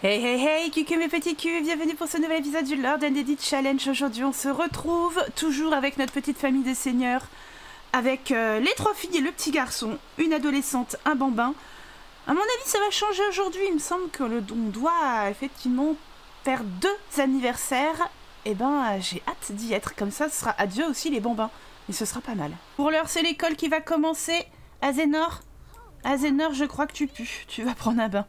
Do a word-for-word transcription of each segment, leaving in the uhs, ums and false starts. Hey hey hey, cucu mes petits culs, bienvenue pour ce nouvel épisode du Lord and Lady Challenge. Aujourd'hui on se retrouve toujours avec notre petite famille des seigneurs, avec euh, les trois filles et le petit garçon, une adolescente, un bambin. À mon avis ça va changer aujourd'hui, il me semble que le don doit effectivement faire deux anniversaires. Et eh ben j'ai hâte d'y être, comme ça ce sera adieu aussi les bambins, et ce sera pas mal. Pour l'heure c'est l'école qui va commencer. Azénor, Azénor je crois que tu pues, tu vas prendre un bain.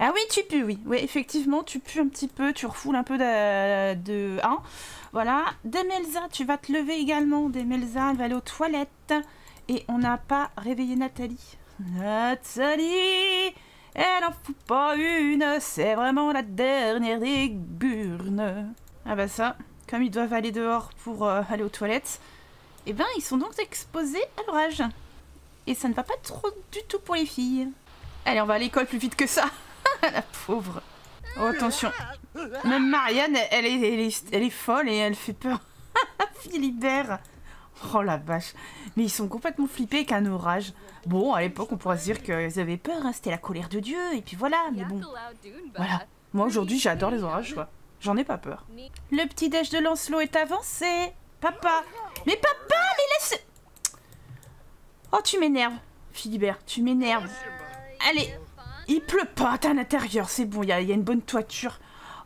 Ah oui, tu pues, oui. Oui, effectivement, tu pues un petit peu, tu refoules un peu de... de hein. Voilà. Demelza, tu vas te lever également. Demelza, elle va aller aux toilettes. Et on n'a pas réveillé Nathalie. Nathalie, elle en fout pas une. C'est vraiment la dernière des burnes. Ah bah ça, comme ils doivent aller dehors pour euh, aller aux toilettes, eh ben ils sont donc exposés à l'orage. Et ça ne va pas trop du tout pour les filles. Allez, on va à l'école plus vite que ça. La pauvre. Oh, attention. Même Marianne, elle est, elle est, elle est folle et elle fait peur. Philibert. Oh la vache. Mais ils sont complètement flippés qu'un orage. Bon, à l'époque, on pourrait se dire qu'ils avaient peur. Hein. C'était la colère de Dieu. Et puis voilà, mais bon. Voilà. Moi, aujourd'hui, j'adore les orages, quoi. J'en ai pas peur. Le petit déj de Lancelot est avancé. Papa. Mais papa, mais laisse... Oh, tu m'énerves, Philibert. Tu m'énerves. Allez, il pleut pas, t'es à l'intérieur, c'est bon, il y, y a une bonne toiture.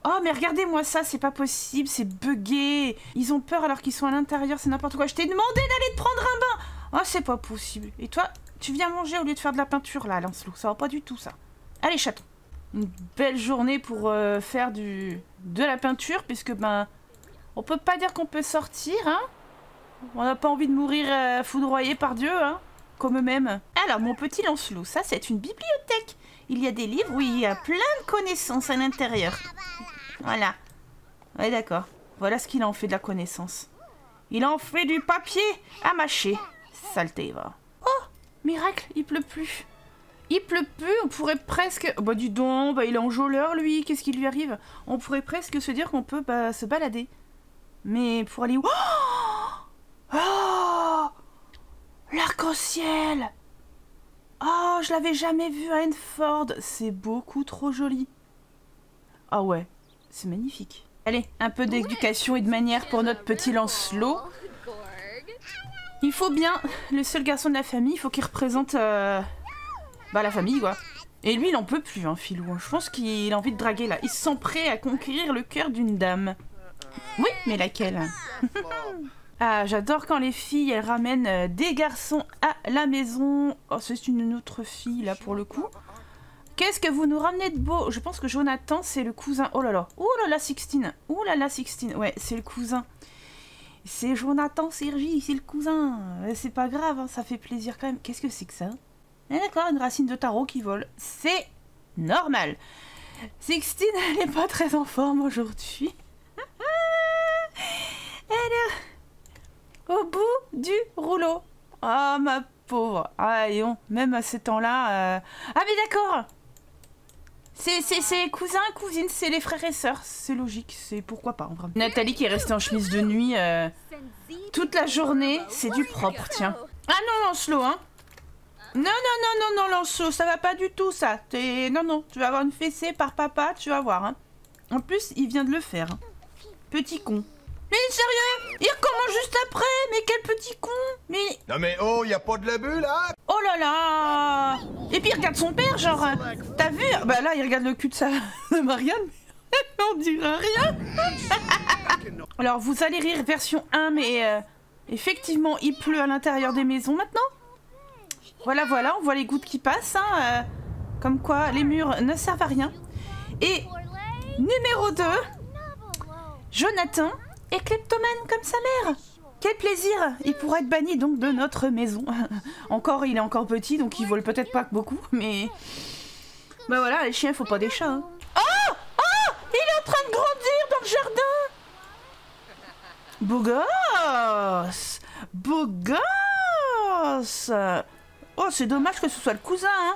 Oh, mais regardez-moi ça, c'est pas possible, c'est buggé. Ils ont peur alors qu'ils sont à l'intérieur, c'est n'importe quoi. Je t'ai demandé d'aller te prendre un bain. Oh, c'est pas possible. Et toi, tu viens manger au lieu de faire de la peinture, là, Lancelot. Ça va pas du tout, ça. Allez, chaton. Une belle journée pour euh, faire du de la peinture, puisque, ben, on peut pas dire qu'on peut sortir, hein. On n'a pas envie de mourir euh, foudroyé par Dieu, hein. Comme eux-mêmes. Alors, mon petit Lancelot, ça c'est une bibliothèque. Il y a des livres où il y a plein de connaissances à l'intérieur. Voilà. Ouais, d'accord. Voilà ce qu'il en fait de la connaissance. Il en fait du papier à mâcher. Saleté, va. Oh, miracle, il pleut plus. Il pleut plus, on pourrait presque... Bah, dis donc, bah, il est enjôleur, lui. Qu'est-ce qui lui arrive? On pourrait presque se dire qu'on peut bah, se balader. Mais pour aller où? Oh, oh, l'arc-en-ciel! Oh, je l'avais jamais vu à Henford. C'est beaucoup trop joli. Ah ouais, c'est magnifique. Allez, un peu d'éducation et de manière pour notre petit Lancelot. Il faut bien, le seul garçon de la famille, il faut qu'il représente euh, bah, la famille, quoi. Et lui, il en peut plus, hein, Philou. Je pense qu'il a envie de draguer, là. Il se sent prêt à conquérir le cœur d'une dame. Oui, mais laquelle? Ah, j'adore quand les filles, elles ramènent des garçons à la maison. Oh, c'est une autre fille, là, pour le coup. Qu'est-ce que vous nous ramenez de beau? Je pense que Jonathan, c'est le cousin. Oh là là. Oh là là, Sixtine. Oh là là, Sixtine. Ouais, c'est le cousin. C'est Jonathan, Sergi, c'est le cousin. C'est pas grave, hein, ça fait plaisir quand même. Qu'est-ce que c'est que ça? Ah, d'accord, une racine de tarot qui vole. C'est normal. Sixtine, elle n'est pas très en forme aujourd'hui. Alors... Au bout du rouleau. Ah, oh, ma pauvre. Ah, et on, même à ces temps-là... Euh... Ah, mais d'accord. C'est les cousins et cousines, c'est les frères et sœurs. C'est logique, c'est pourquoi pas. En vrai. Nathalie qui est restée en chemise de nuit euh, toute la journée, c'est du propre, tiens. Ah non, Lancelot, hein. Non, non, non, non, non, Lancelot, ça va pas du tout, ça. T'es... Non, non, tu vas avoir une fessée par papa, tu vas voir. Hein. En plus, il vient de le faire. Hein. Petit con. Mais sérieux? Il recommence juste après? Mais quel petit con! Mais... Non mais oh, y a pas de l'abus là? Oh là là! Et puis il regarde son père, genre... T'as vu? Bah là, il regarde le cul de sa... de Marianne, mais on dira rien! Alors, vous allez rire version un, mais... Euh, effectivement, il pleut à l'intérieur des maisons maintenant. Voilà, voilà, on voit les gouttes qui passent, hein. Euh, comme quoi, les murs ne servent à rien. Et... Numéro deux... Jonathan... Et kleptomane comme sa mère. Quel plaisir. Il pourrait être banni donc de notre maison. Encore, il est encore petit, donc il vole peut-être pas beaucoup, mais... Bah voilà, les chiens, faut pas des chats. Hein. Oh! Oh! Il est en train de grandir dans le jardin. Beau gosse. Beau gosse. Oh, c'est dommage que ce soit le cousin, hein.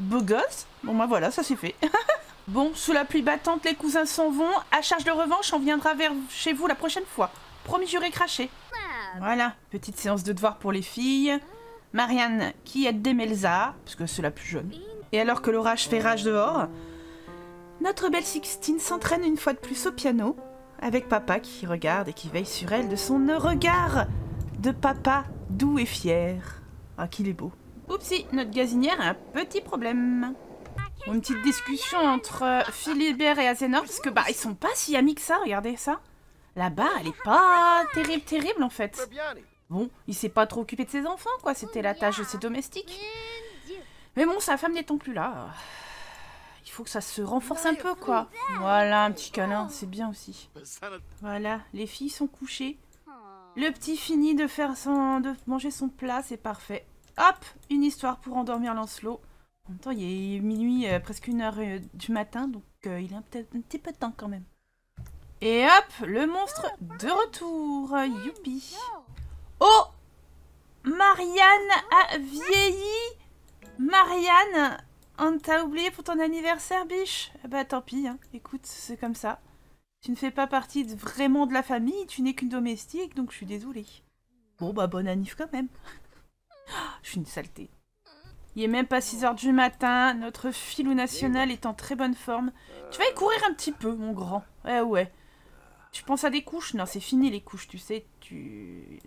Beau gosse. Bon, bah voilà, ça c'est fait. Bon, sous la pluie battante, les cousins s'en vont. À charge de revanche, on viendra vers chez vous la prochaine fois. Promis, juré, craché. Voilà, petite séance de devoirs pour les filles. Marianne qui aide Demelza, parce que c'est la plus jeune. Et alors que l'orage fait rage dehors, Notre belle Sixtine s'entraîne une fois de plus au piano, avec papa qui regarde et qui veille sur elle de son regard de papa doux et fier. Ah, qu'il est beau. Oupsie, notre gazinière a un petit problème. Une petite discussion entre Philibert et Azénor, parce que bah ils sont pas si amis que ça, regardez ça. La barre, elle est pas terrible, terrible en fait. Bon, il s'est pas trop occupé de ses enfants, quoi, c'était la tâche de ses domestiques. Mais bon, sa femme n'étant plus là, il faut que ça se renforce un peu, quoi. Voilà, un petit câlin, c'est bien aussi. Voilà, les filles sont couchées. Le petit finit de faire son, de manger son plat, c'est parfait. Hop, une histoire pour endormir Lancelot. En même temps, il est minuit, euh, presque une heure euh, du matin, donc euh, il a peut-être un petit peu de temps quand même. Et hop, le monstre de retour, youpi. Oh, Marianne a vieilli. Marianne, on t'a oublié pour ton anniversaire, biche. Eh bah tant pis, hein. Écoute, c'est comme ça. Tu ne fais pas partie de, vraiment de la famille, tu n'es qu'une domestique, donc je suis désolée. Bon bah bonne annif quand même. Je suis une saleté. Il est même pas six heures du matin, notre filou national est en très bonne forme. Tu vas y courir un petit peu, mon grand. Ouais, ouais. Tu penses à des couches? Non, c'est fini les couches, tu sais. Tu,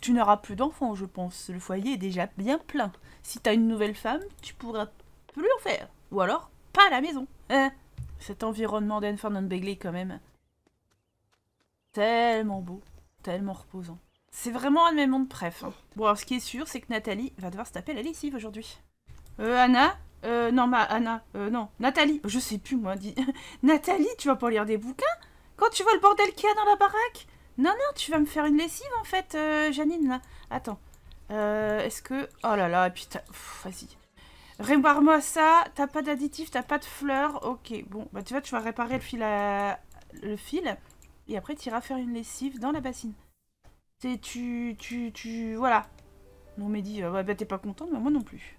tu n'auras plus d'enfants, je pense. Le foyer est déjà bien plein. Si t'as une nouvelle femme, tu pourras plus en faire. Ou alors, pas à la maison. Hein? Cet environnement d'Henford on Bagley, quand même. Tellement beau, tellement reposant. C'est vraiment un de mes mondes, bref. Hein. Bon, alors, ce qui est sûr, c'est que Nathalie va devoir se taper la lessive aujourd'hui. Euh, Anna Euh, non, ma Anna, euh, non. Nathalie, je sais plus, moi, dis. Nathalie, tu vas pas lire des bouquins? Quand tu vois le bordel qu'il y a dans la baraque? Non, non, tu vas me faire une lessive, en fait, euh, Janine, là. Attends. Euh, est-ce que... Oh là là, putain, vas-y. Répare-moi ça, t'as pas d'additif, t'as pas de fleurs, ok. Bon, bah tu vois, tu vas réparer le fil à... le fil, et après, tu iras faire une lessive dans la bassine. T'es... tu... tu... tu... voilà. Non mais dis, ouais, bah t'es pas contente, mais moi non plus.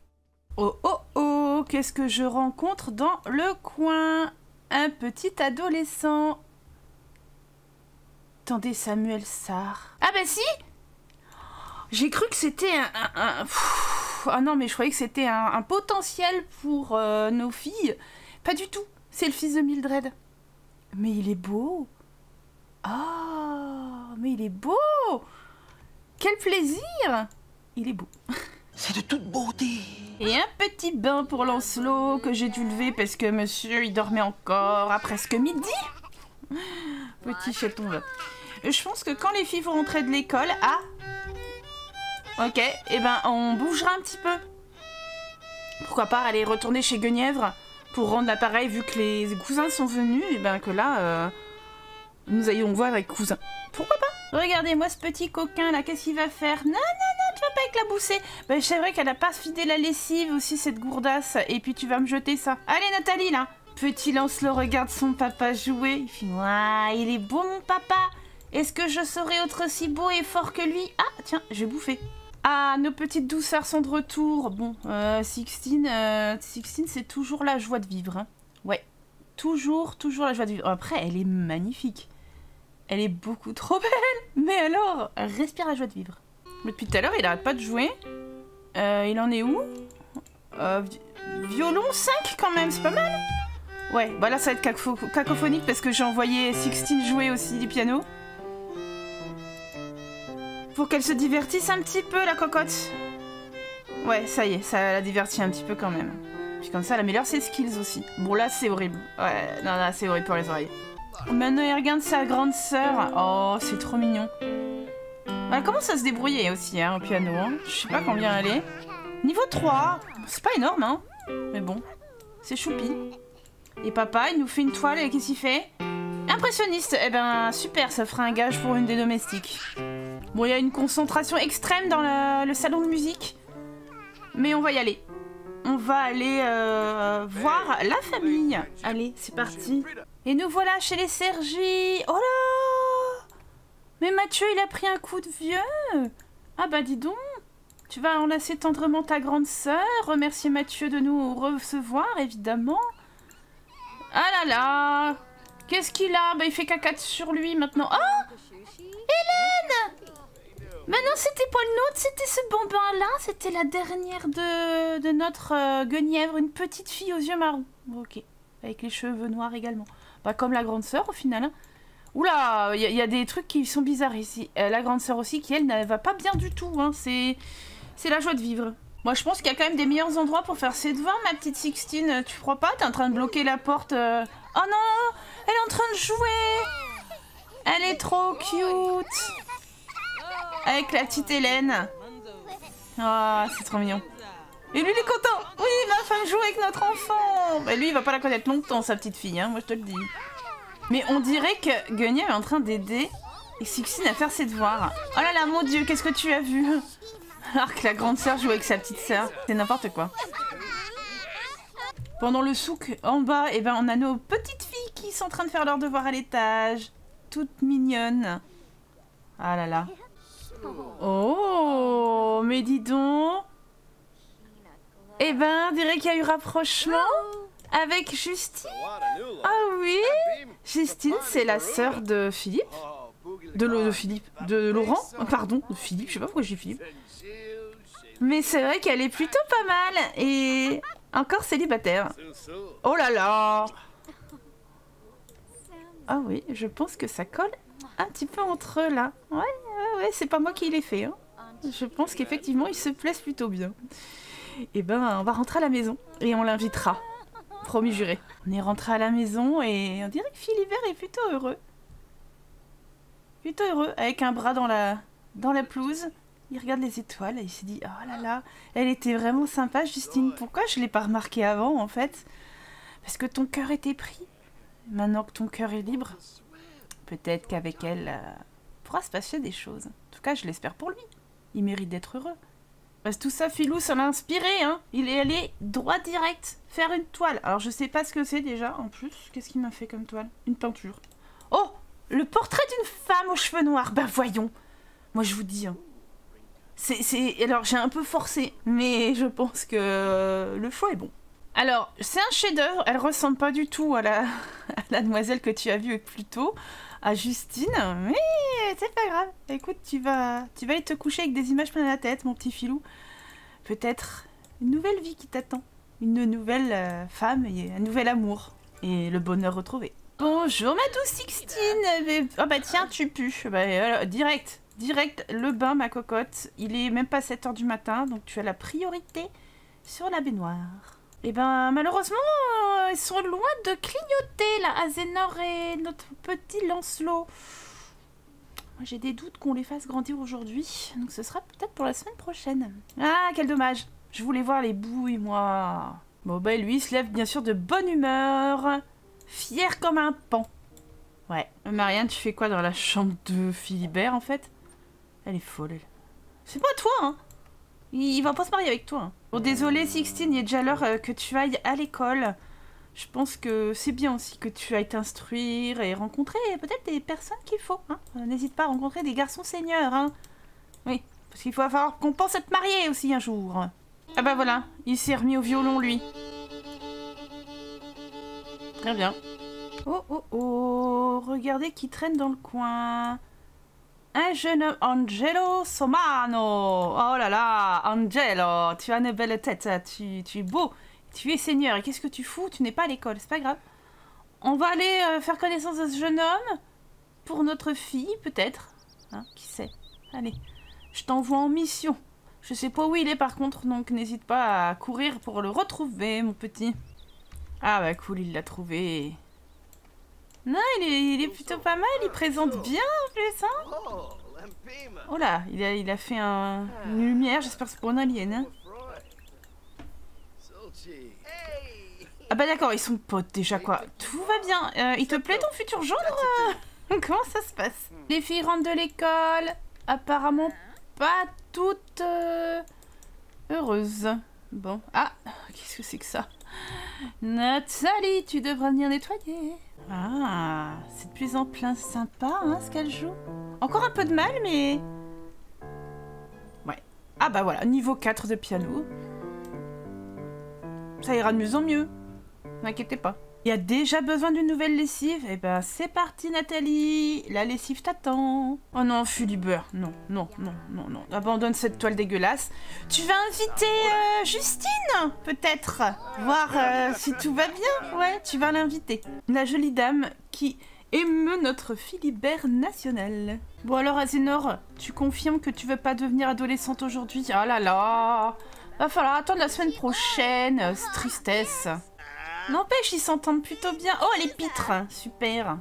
Oh oh oh, qu'est-ce que je rencontre dans le coin? Un petit adolescent. Attendez, Samuel Sarr. Ah bah si! J'ai cru que c'était un... un, un... Ah non, mais je croyais que c'était un, un potentiel pour euh, nos filles. Pas du tout. C'est le fils de Mildred. Mais il est beau. Ah, mais il est beau. Quel plaisir. Il est beau. C'est de toute beauté. Et un petit bain pour Lancelot que j'ai dû lever parce que monsieur, il dormait encore à presque midi. Petit chaton, là. Je pense que quand les filles vont rentrer de l'école, ah... ok, et eh ben on bougera un petit peu. Pourquoi pas aller retourner chez Guenièvre pour rendre l'appareil, vu que les cousins sont venus, et eh ben que là, euh, nous allons voir les cousins. Pourquoi pas? Regardez-moi ce petit coquin là, qu'est-ce qu'il va faire? Non, non, non, tu vas pas éclaboussée. Ben, c'est vrai qu'elle a pas fidé la lessive aussi, cette gourdasse, et puis tu vas me jeter ça. Allez Nathalie là. Petit Lancelot regarde son papa jouer, il fait « Waouh, il est beau mon papa. Est-ce que je serai autre si beau et fort que lui? » Ah tiens, je vais bouffer. Ah, nos petites douceurs sont de retour. Bon, euh, Sixtine, euh, Sixtine, c'est toujours la joie de vivre. Hein. Ouais, toujours, toujours la joie de vivre. Après, elle est magnifique. Elle est beaucoup trop belle. Mais alors, elle respire la joie de vivre. Mais depuis tout à l'heure, il n'arrête pas de jouer. Euh, il en est où? euh, Violon cinq quand même, c'est pas mal. Ouais, bah là, ça va être cacopho cacophonique parce que j'ai envoyé Sixtine jouer aussi du piano. Pour qu'elle se divertisse un petit peu, la cocotte. Ouais, ça y est, ça la divertit un petit peu quand même. Puis comme ça, elle améliore ses skills aussi. Bon, là, c'est horrible. Ouais, non, là, c'est horrible pour les oreilles. Maintenant, il regarde sa grande sœur. Oh, c'est trop mignon. Elle commence à se débrouiller aussi, hein, au piano. Hein. Je sais pas combien elle est. Niveau trois. C'est pas énorme, hein. Mais bon, c'est choupi. Et papa, il nous fait une toile. Et qu'est-ce qu'il fait? Impressionniste. Eh ben, super, ça fera un gage pour une des domestiques. Bon, il y a une concentration extrême dans la, le salon de musique. Mais on va y aller. On va aller euh, voir la famille. Allez, c'est parti. Et nous voilà chez les Sergi. Oh là! Mais Mathieu, il a pris un coup de vieux. Ah bah dis donc. Tu vas enlacer tendrement ta grande sœur. Remercier Mathieu de nous recevoir, évidemment. Ah là là! Qu'est-ce qu'il a? Bah il fait caca sur lui maintenant. Oh! Hélène! Mais non, c'était pas le nôtre, c'était ce bambin-là. C'était la dernière de, de notre euh, Guenièvre, une petite fille aux yeux marrons. Ok. avec les cheveux noirs également. Pas bah, comme la grande sœur au final. Oula, il y, y a des trucs qui sont bizarres ici. Euh, la grande sœur aussi, qui elle, ne va pas bien du tout. Hein. C'est la joie de vivre. Moi, je pense qu'il y a quand même des meilleurs endroits pour faire ses devins, ma petite Sixtine. Tu crois pas? T'es en train de bloquer la porte. Euh... Oh non, elle est en train de jouer. Elle est trop cute. Avec la petite Hélène. Ah, oh, c'est trop mignon. Et lui, il est content. Oui, ma femme joue avec notre enfant. Mais lui, il va pas la connaître longtemps, sa petite fille. Hein, moi, je te le dis. Mais on dirait que Guenièvre est en train d'aider Sixtine à faire ses devoirs. Oh là là, mon Dieu, qu'est-ce que tu as vu? Alors que la grande sœur joue avec sa petite sœur. C'est n'importe quoi. Pendant le souk, en bas, eh ben, on a nos petites filles qui sont en train de faire leurs devoirs à l'étage. Toutes mignonnes. Ah là là. Oh, mais dis donc. Eh ben, on dirait qu'il y a eu rapprochement avec Justine. Ah oui, Justine, c'est la sœur de Philippe. De, de Philippe. De Laurent. Pardon, de Philippe. Je sais pas pourquoi j'ai Philippe. Mais c'est vrai qu'elle est plutôt pas mal. Et encore célibataire. Oh là là. Ah oui, je pense que ça colle un petit peu entre eux là. Ouais, ouais, ouais, c'est pas moi qui l'ai fait. Hein. Je pense qu'effectivement, ils se plaisent plutôt bien. Et ben, on va rentrer à la maison. Et on l'invitera. Promis juré. On est rentré à la maison et on dirait que Philibert est plutôt heureux. Plutôt heureux, avec un bras dans la, dans la pelouse. Il regarde les étoiles et il s'est dit « Oh là là, elle était vraiment sympa, Justine. Pourquoi je ne l'ai pas remarqué avant, en fait ?» Parce que ton cœur était pris. Maintenant que ton cœur est libre, peut-être qu'avec elle, euh, pourra se passer des choses. En tout cas, je l'espère pour lui. Il mérite d'être heureux. Parce que tout ça, Philou, ça l'a inspiré, hein. Il est allé droit direct faire une toile. Alors, je sais pas ce que c'est déjà, en plus. Qu'est-ce qu'il m'a fait comme toile? Une peinture. Oh, le portrait d'une femme aux cheveux noirs. Bah, voyons. Moi, je vous dis, hein. C'est, c'est... Alors, j'ai un peu forcé, mais je pense que le choix est bon. Alors, c'est un chef-d'œuvre. Elle ressemble pas du tout à la... à la demoiselle que tu as vue plus tôt, à Justine. Mais... c'est pas grave. Écoute, tu vas, tu vas aller te coucher avec des images plein la tête, mon petit Philou. Peut-être une nouvelle vie qui t'attend. Une nouvelle euh, femme et un nouvel amour. Et le bonheur retrouvé. Bonjour, ma douce Sixtine. Oh bah tiens, tu pues. Bah, euh, direct, direct, le bain, ma cocotte. Il est même pas sept heures du matin, donc tu as la priorité sur la baignoire. Et ben, malheureusement, euh, ils sont loin de clignoter, là, Azénor et notre petit Lancelot. J'ai des doutes qu'on les fasse grandir aujourd'hui, donc ce sera peut-être pour la semaine prochaine. Ah, quel dommage. Je voulais voir les bouilles, moi. Bon, bah lui, il se lève bien sûr de bonne humeur, fier comme un pan. Ouais. Marianne, tu fais quoi dans la chambre de Philibert, en fait? Elle est folle, elle. C'est pas toi, hein. Il va pas se marier avec toi, hein. Bon, désolé, Sixtine, il est déjà l'heure que tu ailles à l'école. Je pense que c'est bien aussi que tu ailles t'instruire et rencontrer peut-être des personnes qu'il faut. N'hésite hein pas à rencontrer des garçons seigneurs. Hein. Oui, parce qu'il faut falloir qu'on pense à te marier aussi un jour. Ah bah voilà, il s'est remis au violon lui. Très bien. Oh oh oh, regardez qui traîne dans le coin. Un jeune homme, Angelo Somano. Oh là là, Angelo, tu as une belle tête, tu, tu es beau. Tu es seigneur, et qu'est-ce que tu fous? Tu n'es pas à l'école, c'est pas grave. On va aller euh, faire connaissance de ce jeune homme. Pour notre fille, peut-être. Hein, qui sait? Allez, je t'envoie en mission. Je sais pas où il est par contre, donc n'hésite pas à courir pour le retrouver, mon petit. Ah bah cool, il l'a trouvé. Non, il est, il est plutôt pas mal, il présente bien en plus, hein. Oh là, il a, il a fait un, une lumière, j'espère que c'est pour un alien, hein. Ah bah d'accord, ils sont potes déjà quoi. Tout va bien. Euh, il te plaît ton futur gendre? Comment ça se passe? Les filles rentrent de l'école. Apparemment pas toutes euh, heureuses. Bon. Ah, qu'est-ce que c'est que ça? Nathalie, tu devras venir nettoyer. Ah, c'est de plus en plein sympa hein, ce qu'elle joue. Encore un peu de mal mais... Ouais. Ah bah voilà, niveau quatre de piano. Ça ira de mieux en mieux. N'inquiétez pas. Il y a déjà besoin d'une nouvelle lessive. Eh ben, c'est parti, Nathalie. La lessive t'attend. Oh non, Philibert. Non, non, non, non, non. Abandonne cette toile dégueulasse. Tu vas inviter euh, Justine, peut-être. Voir euh, si tout va bien. Ouais, tu vas l'inviter. La jolie dame qui émeut notre Philibert national. Bon alors, Azénor, tu confirmes que tu veux pas devenir adolescente aujourd'hui? Ah là là. Va falloir attendre la semaine prochaine. Euh, c'est tristesse. N'empêche, ils s'entendent plutôt bien. Oh, les pitres, super.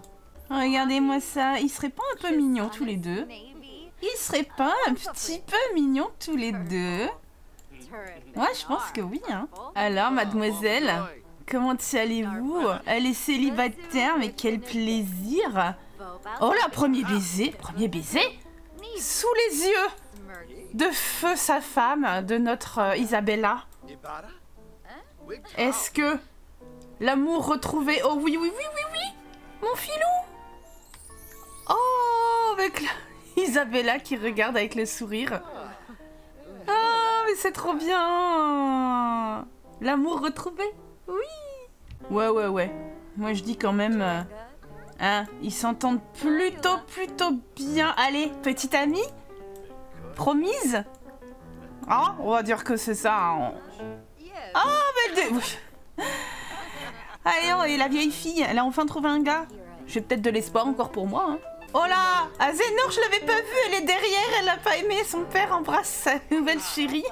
Regardez-moi ça. Ils seraient pas un peu mignons tous les deux? Ils seraient pas un petit peu mignons tous les deux? Ouais, je pense que oui. Hein. Alors, mademoiselle, comment allez-vous? Elle est célibataire, mais quel plaisir. Oh là, premier baiser. Premier baiser? Sous les yeux de feu sa femme, de notre euh, Isabella. Est-ce que... l'amour retrouvé. Oh oui, oui, oui, oui, oui. Mon filou. Oh, avec la... Isabella qui regarde avec le sourire. Ah, mais c'est trop bien. L'amour retrouvé. Oui. Ouais, ouais, ouais. Moi, je dis quand même... Euh, hein, ils s'entendent plutôt, plutôt bien. Allez, petite amie. Promise. Ah, oh, on va dire que c'est ça. Hein. Oh, mais... De... Allez, oh, et la vieille fille, elle a enfin trouvé un gars. J'ai peut-être de l'espoir encore pour moi. Hein. Oh là, Azénor, je l'avais pas vue, elle est derrière, elle n'a pas aimé. Son père embrasse sa nouvelle chérie.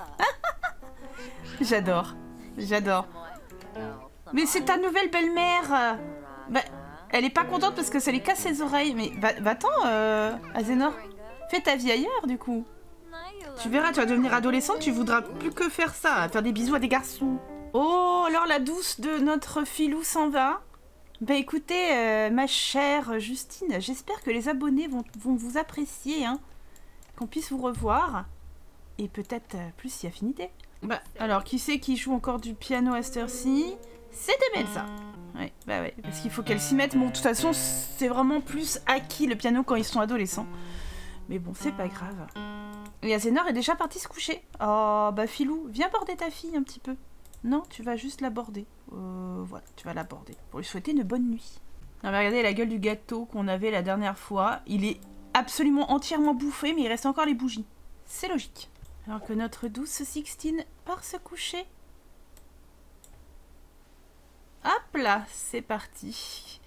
J'adore, j'adore. Mais c'est ta nouvelle belle-mère. Bah, elle est pas contente parce que ça lui casse ses oreilles. Mais va-t'en, bah, bah euh, Azénor, fais ta vie ailleurs du coup. Tu verras, tu vas devenir adolescente, tu voudras plus que faire ça, faire des bisous à des garçons. Oh, alors la douce de notre filou s'en va. Bah écoutez, euh, ma chère Justine, j'espère que les abonnés vont, vont vous apprécier, hein, qu'on puisse vous revoir, et peut-être euh, plus si affinité. Bah, alors, qui c'est qui joue encore du piano à cette heure-ci? C'est Demelza. Ouais, bah ouais, parce qu'il faut qu'elle s'y mette. Bon, de toute façon, c'est vraiment plus acquis le piano quand ils sont adolescents. Mais bon, c'est pas grave. Et Azénor est déjà parti se coucher. Oh, bah filou, viens border ta fille un petit peu. Non, tu vas juste l'aborder. Euh, voilà, tu vas l'aborder. Pour lui souhaiter une bonne nuit. Non, mais regardez la gueule du gâteau qu'on avait la dernière fois. Il est absolument entièrement bouffé, mais il reste encore les bougies. C'est logique. Alors que notre douce Sixtine part se coucher. Hop là, c'est parti.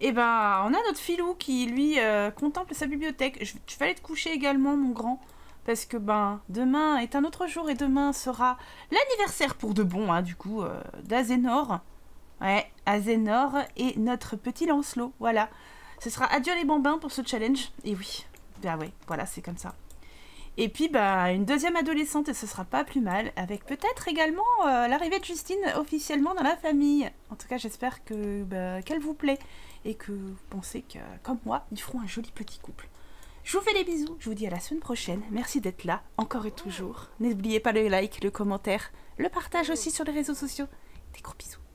Et ben, on a notre filou qui, lui, euh, contemple sa bibliothèque. Je, je vais aller te coucher également, mon grand. Parce que ben demain est un autre jour et demain sera l'anniversaire pour de bon, hein, du coup, euh, d'Azénor. Ouais, Azénor et notre petit Lancelot, voilà. Ce sera adieu les bambins pour ce challenge. Et oui, ben ouais, voilà, c'est comme ça. Et puis, ben, une deuxième adolescente, et ce sera pas plus mal, avec peut-être également euh, l'arrivée de Justine officiellement dans la famille. En tout cas, j'espère que ben, qu'elle vous plaît et que vous pensez que, comme moi, ils feront un joli petit couple. Je vous fais des bisous, je vous dis à la semaine prochaine, merci d'être là, encore et toujours. N'oubliez pas le like, le commentaire, le partage aussi sur les réseaux sociaux. Des gros bisous.